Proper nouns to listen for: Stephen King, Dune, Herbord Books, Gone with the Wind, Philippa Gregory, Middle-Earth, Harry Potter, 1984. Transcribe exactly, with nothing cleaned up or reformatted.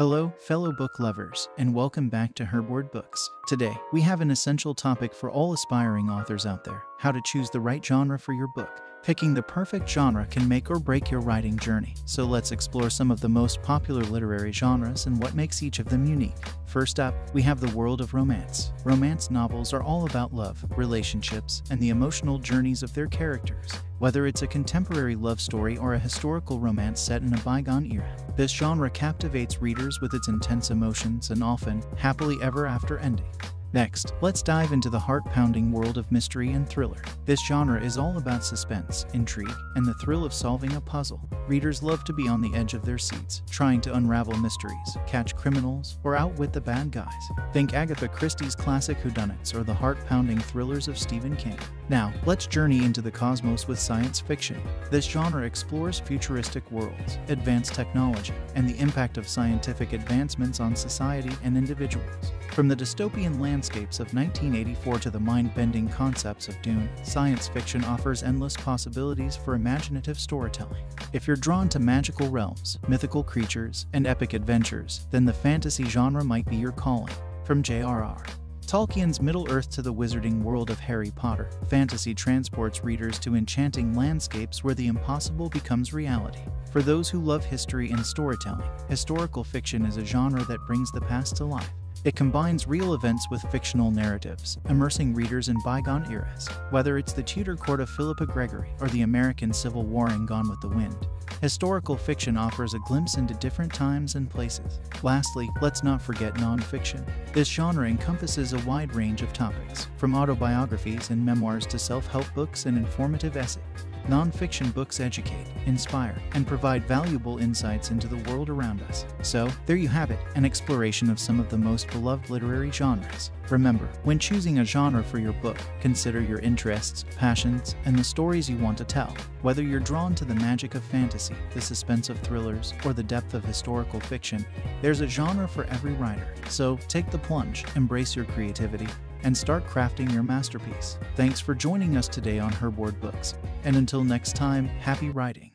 Hello, fellow book lovers, and welcome back to Herbord Books. Today, we have an essential topic for all aspiring authors out there: how to choose the right genre for your book. Picking the perfect genre can make or break your writing journey, so let's explore some of the most popular literary genres and what makes each of them unique. First up, we have the world of romance. Romance novels are all about love, relationships, and the emotional journeys of their characters. Whether it's a contemporary love story or a historical romance set in a bygone era, this genre captivates readers with its intense emotions and often happily ever after endings. Next, let's dive into the heart-pounding world of mystery and thriller. This genre is all about suspense, intrigue, and the thrill of solving a puzzle. Readers love to be on the edge of their seats, trying to unravel mysteries, catch criminals, or outwit the bad guys. Think Agatha Christie's classic whodunits or the heart-pounding thrillers of Stephen King. Now, let's journey into the cosmos with science fiction. This genre explores futuristic worlds, advanced technology, and the impact of scientific advancements on society and individuals. From the dystopian landscapes of nineteen eighty-four to the mind-bending concepts of Dune, science fiction offers endless possibilities for imaginative storytelling. If you're drawn to magical realms, mythical creatures, and epic adventures, then the fantasy genre might be your calling. From J R R Tolkien's Middle-Earth to the wizarding world of Harry Potter, fantasy transports readers to enchanting landscapes where the impossible becomes reality. For those who love history and storytelling, historical fiction is a genre that brings the past to life. It combines real events with fictional narratives, immersing readers in bygone eras. Whether it's the Tudor court of Philippa Gregory or the American Civil War in Gone with the Wind, historical fiction offers a glimpse into different times and places. Lastly, let's not forget nonfiction. This genre encompasses a wide range of topics, from autobiographies and memoirs to self-help books and informative essays. Nonfiction books educate, inspire, and provide valuable insights into the world around us. So, there you have it, an exploration of some of the most beloved literary genres. Remember, when choosing a genre for your book, consider your interests, passions, and the stories you want to tell. Whether you're drawn to the magic of fantasy, the suspense of thrillers, or the depth of historical fiction, there's a genre for every writer. So, take the plunge, embrace your creativity, and start crafting your masterpiece. Thanks for joining us today on Herbord Books, and until next time, happy writing.